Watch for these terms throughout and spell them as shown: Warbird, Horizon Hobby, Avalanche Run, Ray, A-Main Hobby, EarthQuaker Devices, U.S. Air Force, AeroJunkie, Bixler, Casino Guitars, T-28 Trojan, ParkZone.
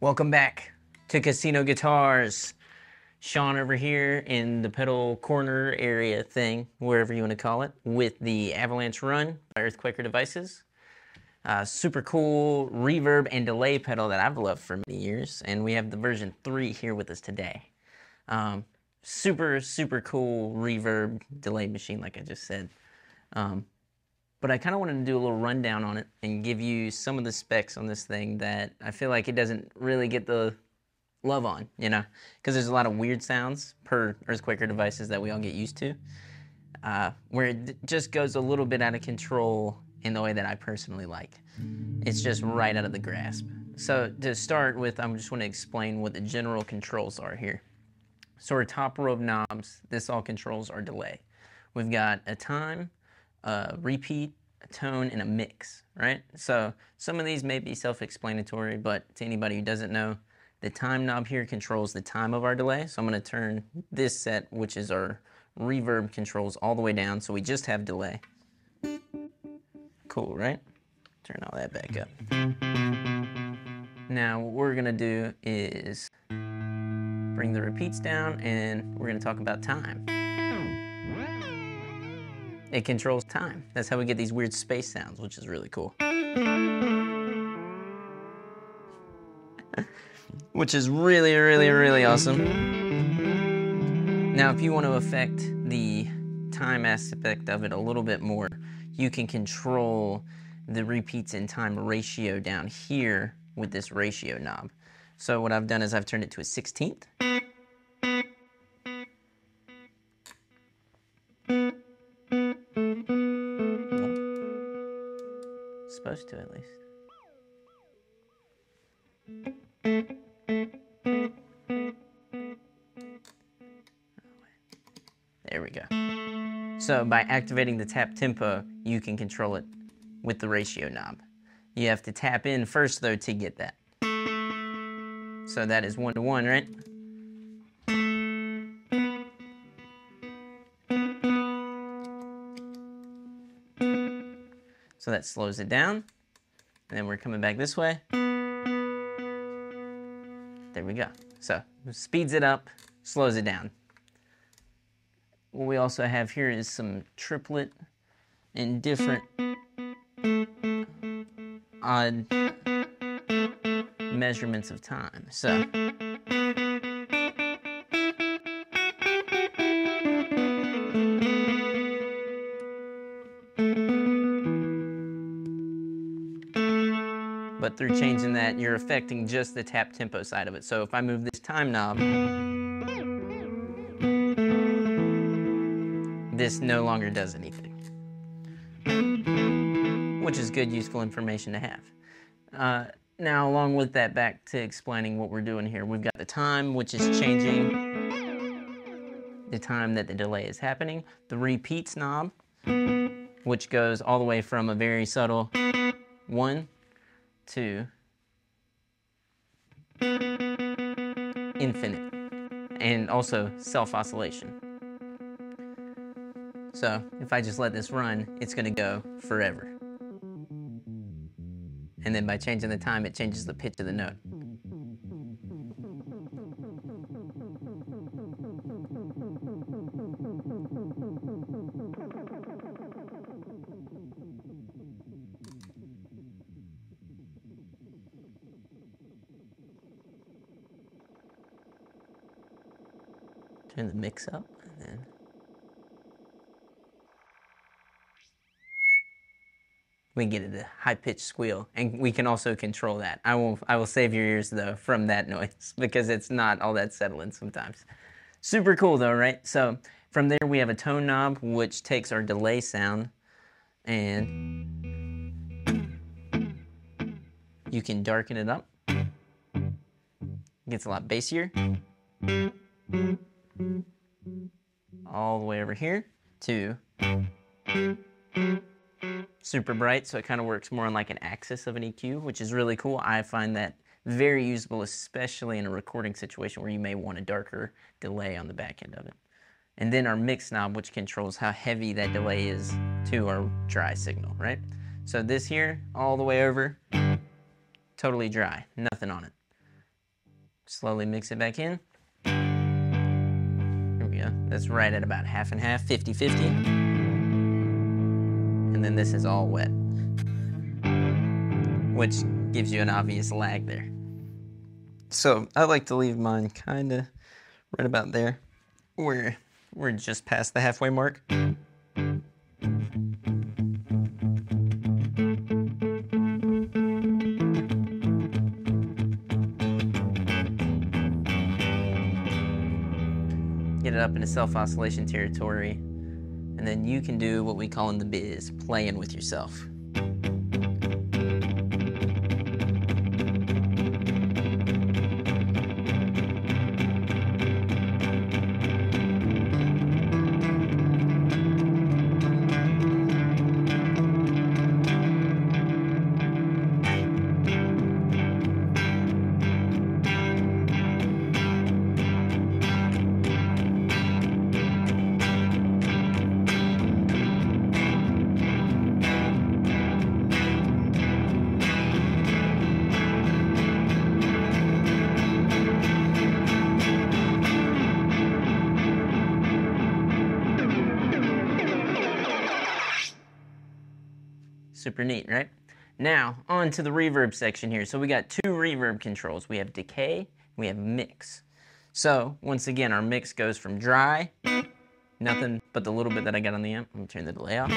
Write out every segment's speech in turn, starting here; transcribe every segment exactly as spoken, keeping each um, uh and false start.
Welcome back to Casino Guitars. Sean over here in the pedal corner area thing, wherever you want to call it, with the Avalanche Run by EarthQuaker Devices. Uh, super cool reverb and delay pedal that I've loved for many years, and we have the version three here with us today. Um, super, super cool reverb delay machine, like I just said. Um, But I kind of wanted to do a little rundown on it and give you some of the specs on this thing that I feel like it doesn't really get the love on, you know? Because there's a lot of weird sounds per EarthQuaker Devices that we all get used to, uh, where it just goes a little bit out of control in the way that I personally like. It's just right out of the grasp. So to start with, I just want to explain what the general controls are here. So our top row of knobs, this all controls our delay. We've got a time, Uh, repeat, a tone, and a mix, right? So some of these may be self-explanatory, but to anybody who doesn't know, the time knob here controls the time of our delay. So I'm going to turn this set, which is our reverb controls, all the way down, so we just have delay. Cool, right? Turn all that back up. Now what we're going to do is bring the repeats down, and we're going to talk about time. It controls time. That's how we get these weird space sounds, which is really cool. Which is really, really, really awesome. Now, if you want to affect the time aspect of it a little bit more, you can control the repeats and time ratio down here with this ratio knob. So what I've done is I've turned it to a sixteenth. Supposed to, at least. There we go. So by activating the tap tempo, you can control it with the ratio knob. You have to tap in first, though, to get that. So that is one to one, right? So that slows it down, and then we're coming back this way. There we go. So it speeds it up, slows it down. What we also have here is some triplet and different odd measurements of time. So but through changing that, you're affecting just the tap tempo side of it. So if I move this time knob, this no longer does anything, which is good, useful information to have. Uh, now, along with that, back to explaining what we're doing here. We've got the time, which is changing the time that the delay is happening. The repeats knob, which goes all the way from a very subtle one to infinite, and also self-oscillation. So if I just let this run, it's going to go forever. And then by changing the time, it changes the pitch of the note. Turn the mix up, and then we get it a high-pitched squeal, and we can also control that. I will, I will save your ears, though, from that noise, because it's not all that settling sometimes. Super cool, though, right? So from there, we have a tone knob, which takes our delay sound, and you can darken it up. It gets a lot bassier. All the way over here to super bright, so it kind of works more on like an axis of an E Q, which is really cool. I find that very usable, especially in a recording situation where you may want a darker delay on the back end of it. And then our mix knob, which controls how heavy that delay is to our dry signal, right? So this here, all the way over, totally dry, nothing on it. slowly mix it back in. There we go. That's right at about half and half, fifty fifty. And then this is all wet, which gives you an obvious lag there. So I like to leave mine kind of right about there, where we're just past the halfway mark. Get it up into self-oscillation territory, and then you can do what we call in the biz, playing with yourself. Super neat, right? Now, on to the reverb section here. So we got two reverb controls. We have decay, we have mix. So, once again, our mix goes from dry, nothing but the little bit that I got on the amp. Let me turn the delay off.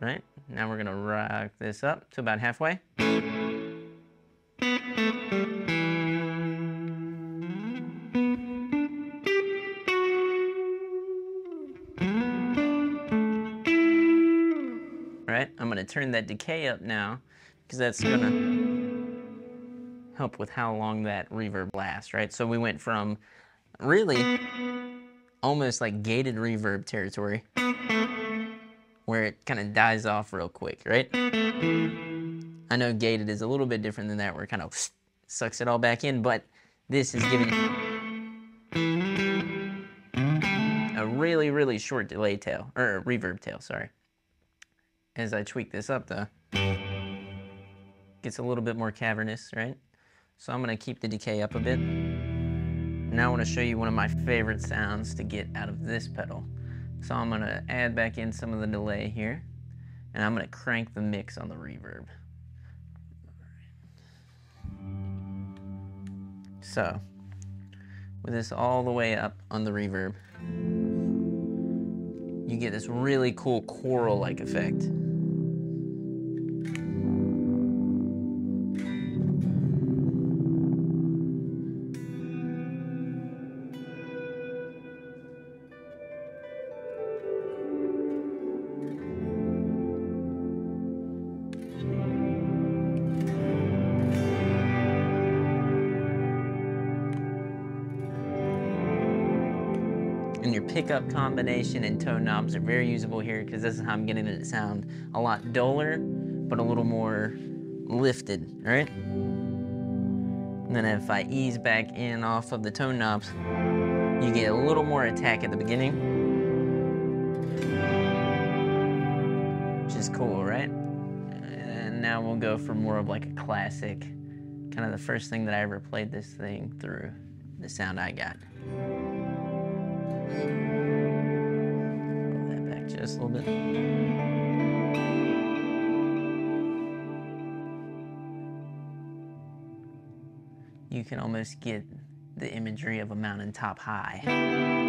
Right? Now we're gonna rock this up to about halfway. Turn that decay up now, because that's gonna help with how long that reverb lasts, right? So we went from really almost like gated reverb territory, where it kind of dies off real quick, right? I know gated is a little bit different than that, where it kind of sucks it all back in, but this is giving a really, really short delay tail, or reverb tail, sorry. As I tweak this up though, gets a little bit more cavernous, right? So I'm gonna keep the decay up a bit. Now I wanna show you one of my favorite sounds to get out of this pedal. So I'm gonna add back in some of the delay here, and I'm gonna crank the mix on the reverb. So, with this all the way up on the reverb, you get this really cool choral-like effect. And your pickup combination and tone knobs are very usable here, because this is how I'm getting it to sound a lot duller, but a little more lifted, right? And then if I ease back in off of the tone knobs, you get a little more attack at the beginning, which is cool, right? And now we'll go for more of like a classic, kind of the first thing that I ever played this thing through, the sound I got. Roll that back just a little bit. You can almost get the imagery of a mountaintop high.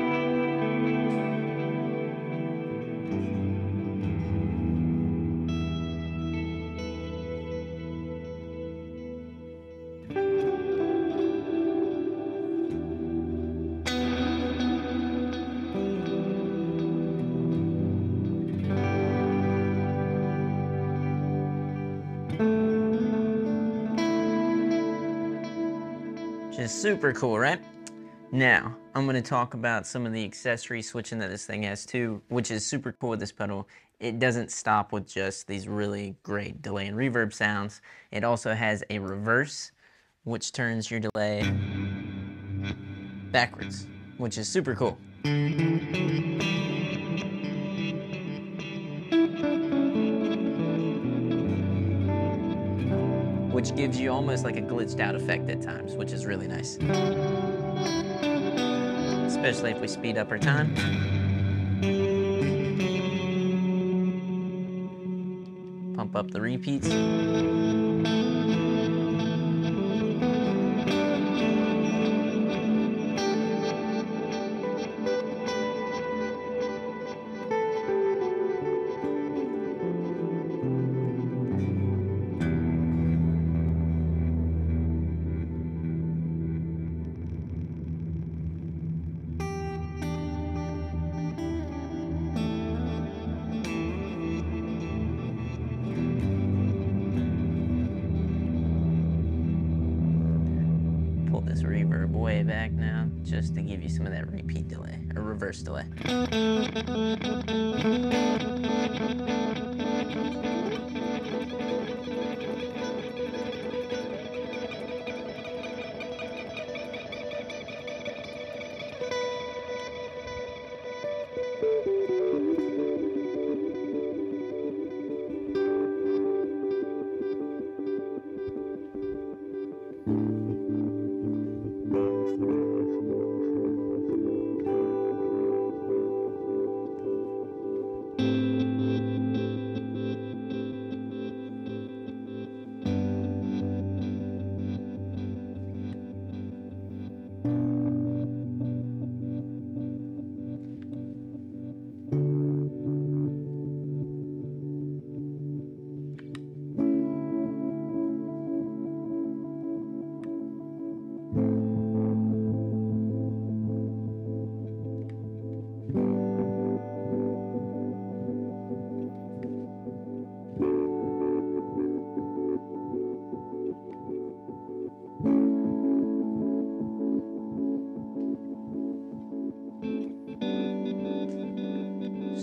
Is super cool, right? Now, I'm gonna talk about some of the accessory switching that this thing has too, which is super cool with this pedal. It doesn't stop with just these really great delay and reverb sounds. It also has a reverse, which turns your delay backwards, which is super cool. which gives you almost like a glitched out effect at times, which is really nice. Especially if we speed up our time. Pump up the repeats. This reverb way back now, just to give you some of that repeat delay, or reverse delay.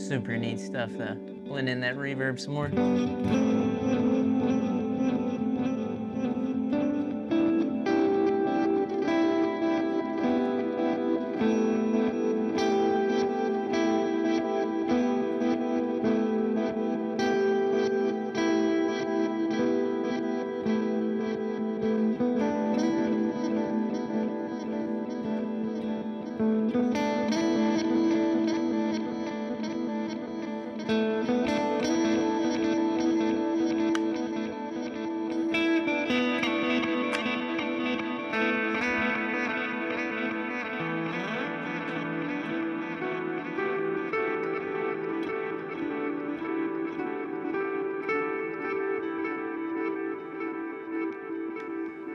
Super neat stuff though. Blend in that reverb some more.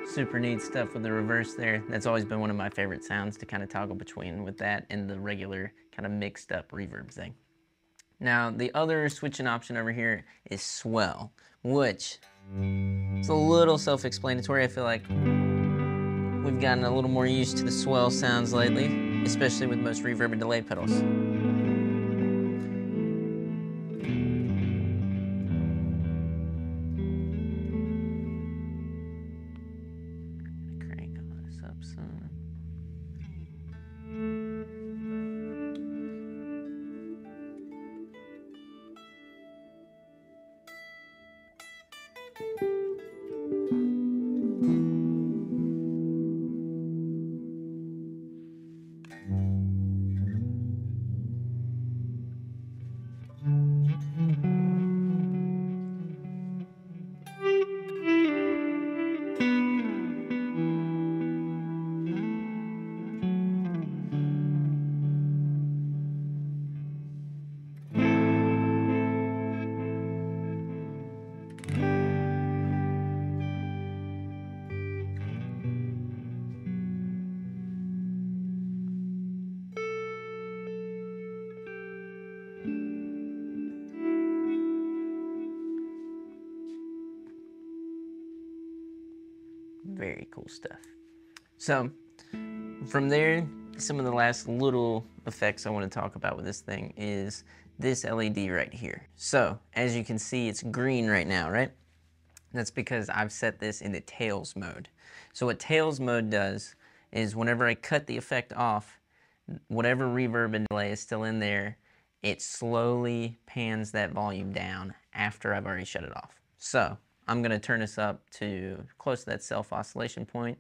Super neat stuff with the reverse there. That's always been one of my favorite sounds to kind of toggle between, with that and the regular kind of mixed up reverb thing. Now the other switching option over here is swell, which it's a little self-explanatory. I feel like we've gotten a little more used to the swell sounds lately, especially with most reverb and delay pedals. Very cool stuff. So from there, some of the last little effects I want to talk about with this thing is this L E D right here. So as you can see, it's green right now, right? That's because I've set this into tails mode. So what tails mode does is whenever I cut the effect off, whatever reverb and delay is still in there, it slowly pans that volume down after I've already shut it off. So I'm going to turn this up to close to that self oscillation point,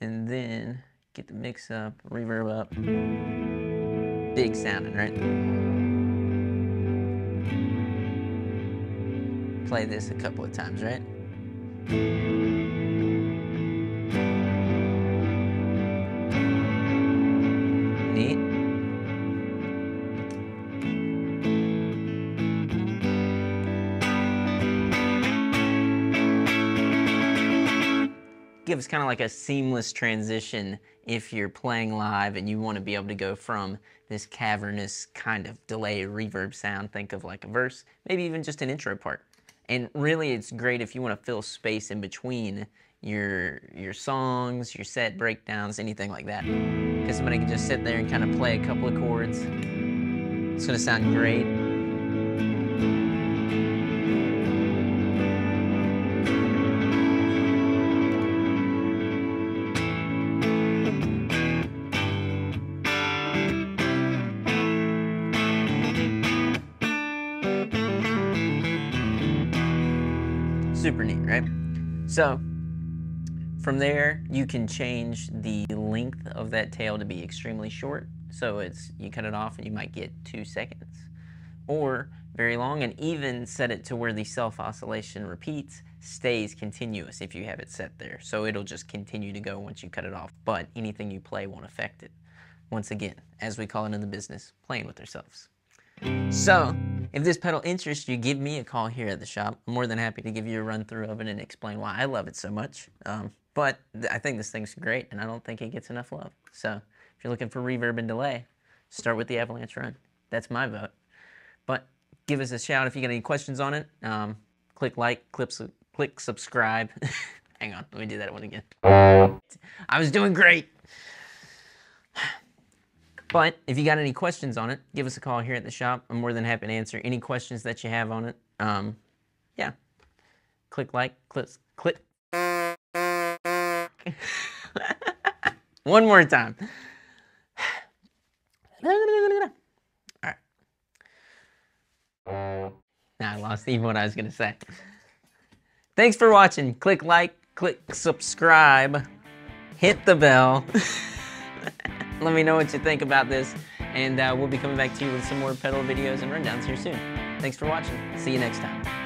and then get the mix up, reverb up. Big sounding, right? Play this a couple of times, right? Neat. Gives kind of like a seamless transition if you're playing live and you want to be able to go from this cavernous kind of delay reverb sound, think of like a verse, maybe even just an intro part. And really it's great if you want to fill space in between your your songs, your set breakdowns, anything like that. Because somebody can just sit there and kind of play a couple of chords. It's going to sound great. Super neat, right? So from there you can change the length of that tail to be extremely short, so it's you cut it off and you might get two seconds, or very long, and even set it to where the self oscillation repeats stays continuous if you have it set there, so it'll just continue to go once you cut it off, but anything you play won't affect it. Once again, as we call it in the business, playing with ourselves. So if this pedal interests you, give me a call here at the shop. I'm more than happy to give you a run through of it and explain why I love it so much. Um, but th I think this thing's great, and I don't think it gets enough love. So if you're looking for reverb and delay, start with the Avalanche Run. That's my vote. But give us a shout if you got any questions on it. Um, click like, click, su click subscribe. Hang on, let me do that one again. I was doing great. But if you got any questions on it, give us a call here at the shop. I'm more than happy to answer any questions that you have on it. Um, yeah. Click like, click, click. One more time. All right. Now I lost even what I was going to say. Thanks for watching. Click like, click subscribe, hit the bell. Let me know what you think about this, and uh, we'll be coming back to you with some more pedal videos and rundowns here soon. Thanks for watching. See you next time.